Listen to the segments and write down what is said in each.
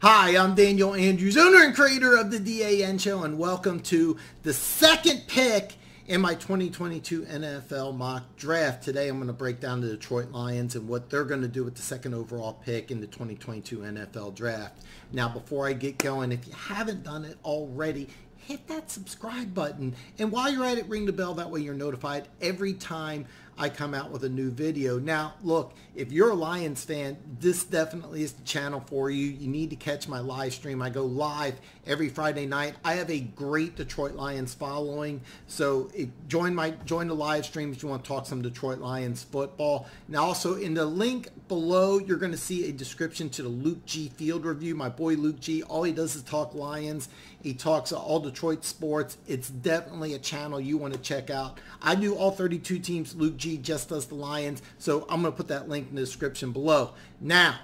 Hi, I'm Daniel Andrews, owner and creator of the D.A.N. Show, and welcome to the second pick in my 2022 NFL mock draft. Today I'm going to break down the Detroit Lions and what they're going to do with the second overall pick in the 2022 NFL draft. Now, before I get going, if you haven't done it already, hit that subscribe button, and while you're at it, ring the bell. That way you're notified every time I come out with a new video. Now look, if you're a Lions fan, this definitely is the channel for you. You need to catch my live stream. I go live every Friday night. I have a great Detroit Lions following, so join the live stream if you want to talk some Detroit Lions football. Now also, in the link below, you're going to see a description to the Luke G field review. My boy Luke G, all he does is talk Lions. He talks all Detroit sports. It's definitely a channel you want to check out. I do all 32 teams. Luke G just does the Lions. So I'm going to put that link in the description below. Now,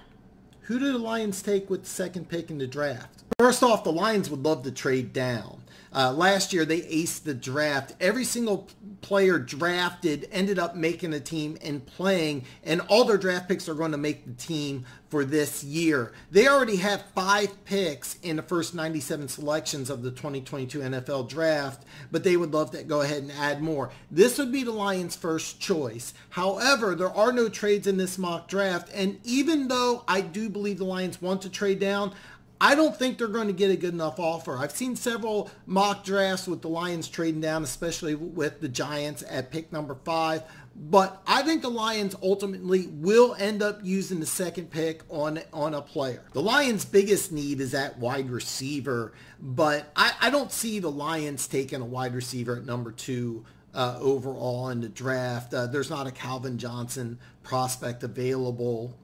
who do the Lions take with the second pick in the draft? First off, the Lions would love to trade down. Last year, they aced the draft. Every single player drafted ended up making a team and playing, and all their draft picks are going to make the team for this year. They already have 5 picks in the first 97 selections of the 2022 NFL draft, but they would love to go ahead and add more. This would be the Lions' first choice. However, there are no trades in this mock draft, and even though I do believe the Lions want to trade down, I don't think they're going to get a good enough offer. I've seen several mock drafts with the Lions trading down, especially with the Giants at pick number 5. But I think the Lions ultimately will end up using the second pick on a player. The Lions' biggest need is at wide receiver, but I don't see the Lions taking a wide receiver at number 2 overall in the draft. There's not a Calvin Johnson prospect available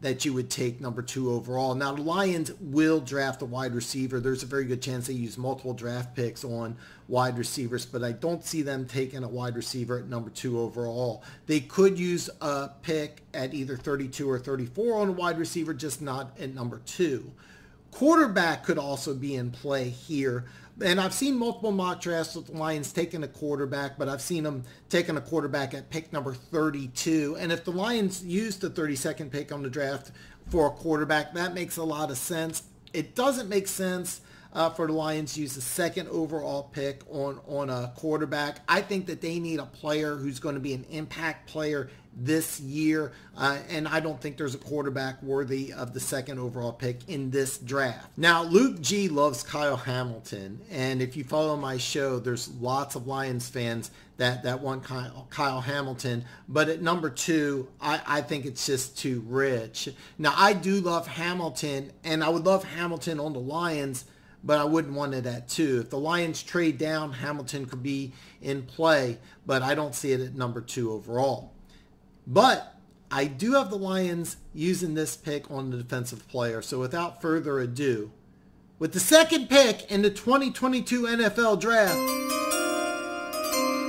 that you would take number 2 overall. Now, the Lions will draft a wide receiver. There's a very good chance they use multiple draft picks on wide receivers, but I don't see them taking a wide receiver at number 2 overall. They could use a pick at either 32 or 34 on a wide receiver, just not at number 2. Quarterback could also be in play here. And I've seen multiple mock drafts with the Lions taking a quarterback, but I've seen them taking a quarterback at pick number 32. And if the Lions use the 32nd pick on the draft for a quarterback, that makes a lot of sense. It doesn't make sense for the Lions to use the second overall pick on a quarterback. I think that they need a player who's going to be an impact player this year, and I don't think there's a quarterback worthy of the second overall pick in this draft. Now, Luke G loves Kyle Hamilton, and if you follow my show, there's lots of Lions fans that want Kyle Hamilton, but at number 2, I think it's just too rich. Now, I do love Hamilton, and I would love Hamilton on the Lions, but I wouldn't want it at 2. If the Lions trade down, Hamilton could be in play, but I don't see it at number 2 overall. But I do have the Lions using this pick on the defensive player. So without further ado, with the second pick in the 2022 NFL Draft,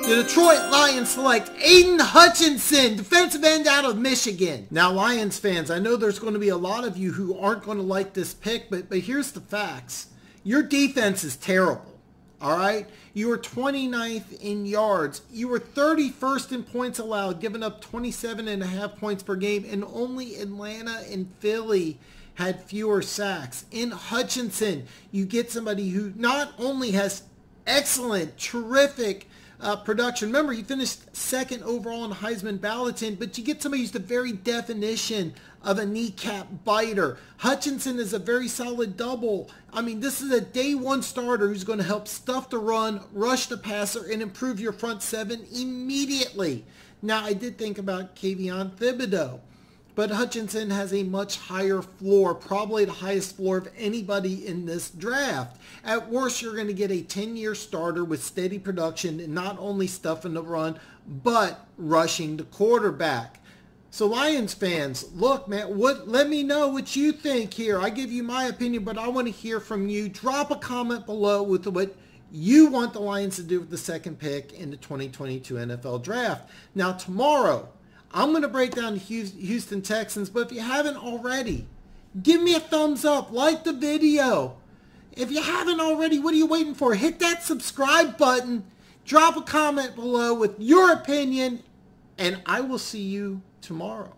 the Detroit Lions select Aiden Hutchinson, defensive end out of Michigan. Now, Lions fans, I know there's going to be a lot of you who aren't going to like this pick, but here's the facts. Your defense is terrible. All right, you were 29th in yards. You were 31st in points allowed, giving up 27.5 points per game, and only Atlanta and Philly had fewer sacks. In Hutchinson, you get somebody who not only has excellent, terrific production. Remember, he finished second overall in Heisman balloting, but you get somebody who's the very definition of a kneecap biter. Hutchinson is a very solid double. I mean, this is a day 1 starter who's going to help stuff the run, rush the passer, and improve your front 7 immediately. Now, I did think about Kayvon Thibodeaux, but Hutchinson has a much higher floor, probably the highest floor of anybody in this draft. At worst, you're going to get a 10-year starter with steady production and not only stuffing the run, but rushing the quarterback. So Lions fans, look, man, let me know what you think here. I give you my opinion, but I want to hear from you. Drop a comment below with what you want the Lions to do with the second pick in the 2022 NFL Draft. Now, tomorrow, I'm going to break down the Houston Texans, but if you haven't already, give me a thumbs up, like the video. If you haven't already, what are you waiting for? Hit that subscribe button, drop a comment below with your opinion, and I will see you tomorrow.